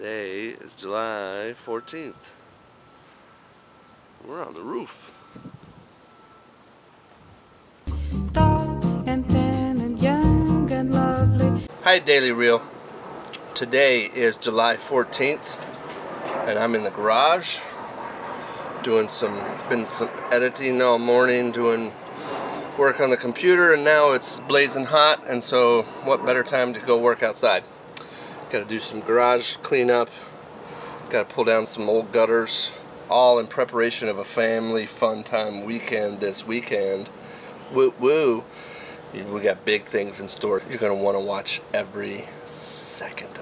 Today is July 14th. We're on the roof. Hi, Daily Real. Today is July 14th, and I'm in the garage doing been editing all morning, doing work on the computer, and now it's blazing hot, and so what better time to go work outside? Got to do some garage cleanup, got to pull down some old gutters, all in preparation of a family fun time weekend this weekend. Woo woo. We got big things in store. You're going to want to watch every second.